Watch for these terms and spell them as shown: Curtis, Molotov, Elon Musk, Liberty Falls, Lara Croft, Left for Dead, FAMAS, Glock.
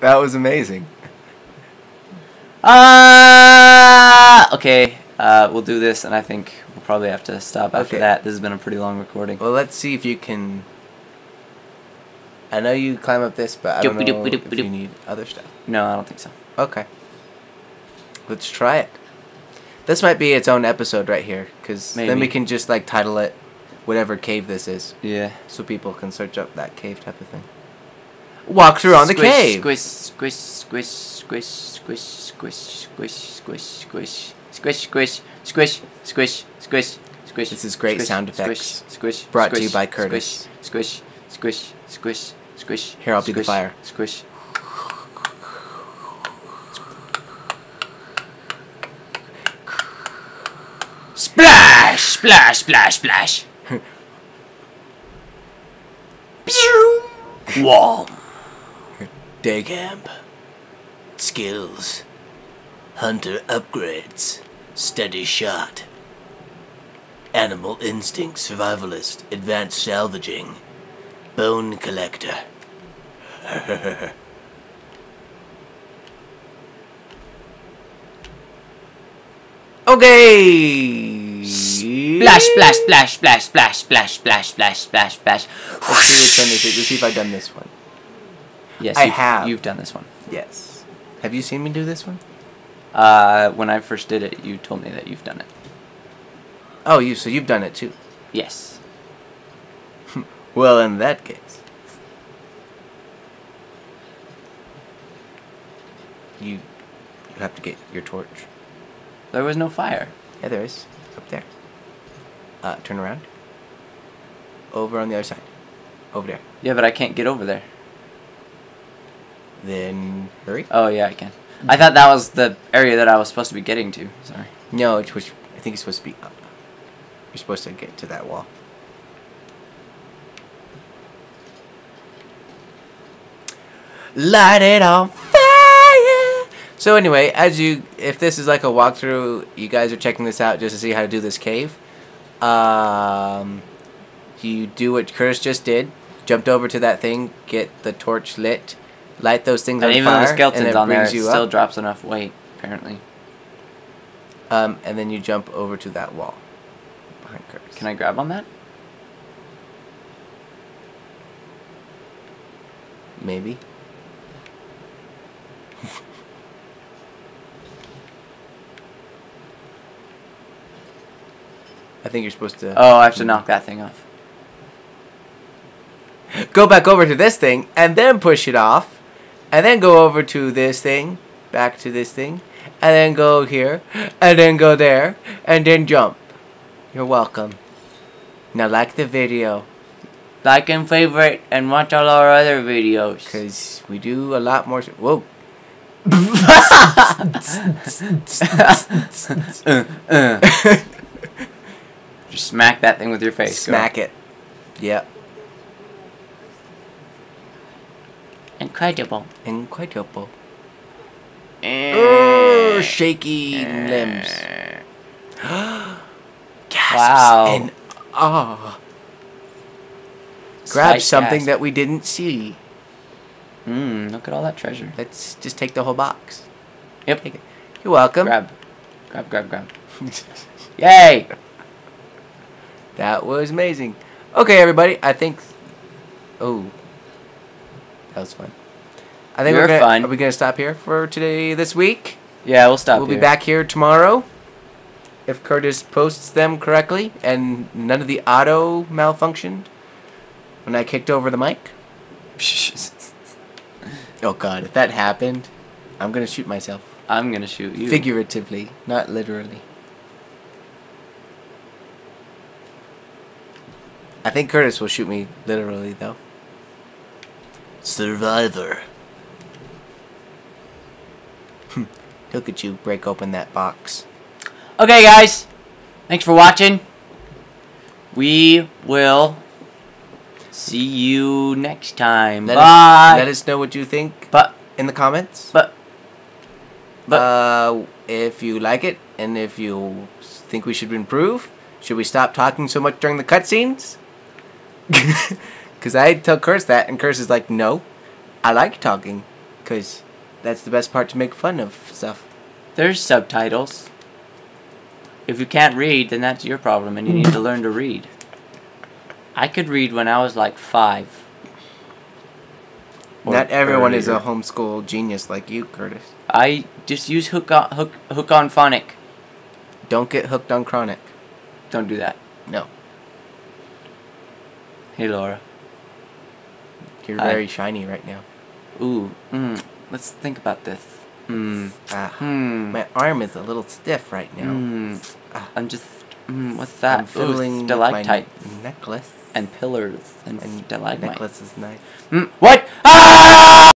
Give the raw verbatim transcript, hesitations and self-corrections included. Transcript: That was amazing. Uh, okay, uh, we'll do this, and I think we'll probably have to stop after okay. that. This has been a pretty long recording. Well, let's see if you can... I know you climb up this, but I don't know if you need other stuff. No, I don't think so. Okay. Let's try it. This might be its own episode right here, because then we can just, like, title it whatever cave this is. Yeah. So people can search up that cave type of thing. Walk through on the squish, cave. Squish, squish, squish, squish, squish, squish, squish, squish, squish, squish, squish, squish, squish, squish, squish. This is great squish, sound effects. Squish, squish. Brought squish, to you by Curtis. Squish, squish, squish, squish. Here, I'll squish, be the fire. Squish. Splash! Splash! Splash! Splash! Pew! Wall. Day camp. Skills. Hunter upgrades. Steady shot. Animal instinct survivalist. Advanced salvaging. Bone collector. Okay. Splash! Splash! Splash! Splash! Splash! Splash! Splash! Splash! Splash! Splash! Let's see which one this is. Let's see if I've done this one. Yes, I you've, have. You've done this one. Yes. Have you seen me do this one? Uh, when I first did it, you told me that you've done it. Oh, you. So you've done it too. Yes. Well, in that case, you you have to get your torch. There was no fire. Yeah, there is. Up there. Uh, turn around. Over on the other side. Over there. Yeah, but I can't get over there. Then hurry. Oh, yeah, I can. I thought that was the area that I was supposed to be getting to. Sorry. No, it's which I think it's supposed to be up. You're supposed to get to that wall. Light it on fire! So anyway, as you, if this is like a walkthrough, you guys are checking this out just to see how to do this cave. Um, you do what Curtis just did, jumped over to that thing, get the torch lit, light those things and on even fire, the skeleton's and it on brings there, you it still up. Drops enough weight, apparently. Um, and then you jump over to that wall behind Curtis. Can I grab on that? Maybe. I think you're supposed to... Oh, I have to knock that thing off. Go back over to this thing, and then push it off. And then go over to this thing, back to this thing. And then go here, and then go there, and then jump. You're welcome. Now like the video. Like and favorite, and watch all our other videos. Because we do a lot more... Whoa. uh, uh. Just smack that thing with your face. Smack it. Yep. Incredible. Incredible. Oh, shaky uh, limbs. Gasps wow. And ah. Grab something gasp. That we didn't see. Mmm, look at all that treasure. Let's just take the whole box. Yep. Take it. You're welcome. Grab. Grab, grab, grab. Yay! That was amazing. Okay, everybody, I think... Oh. That was fun. I think we're fun. Are we going to stop here for today, this week? Yeah, we'll stop here. We'll be back here tomorrow. If Curtis posts them correctly and none of the auto malfunctioned when I kicked over the mic. Oh, God. If that happened, I'm going to shoot myself. I'm going to shoot you. Figuratively, not literally. I think Curtis will shoot me literally, though. Survivor. Look at you break open that box. Okay, guys. Thanks for watching. We will see you next time. Let Bye. Us, let us know what you think but, in the comments. But, but uh, if you like it and if you think we should improve, should we stop talking so much during the cutscenes? Because I tell Curtis that, and Curtis is like, no, I like talking. because that's the best part to make fun of stuff. There's subtitles. If you can't read, then that's your problem, and you need to learn to read. I could read when I was like five. Or Not everyone earlier. is a homeschool genius like you, Curtis. I just use hook on, hook, hook on phonic. Don't get hooked on chronic. Don't do that. No. Hey, Laura. You're Hi. very shiny right now. Ooh. Mm, let's think about this. Mm. Ah, mm. My arm is a little stiff right now. Mm. Ah. I'm just... Mm, what's that? I'm filling stalactites. My necklace. And pillars. And, and stalagmites. Necklace is nice. Mm, what? Ah!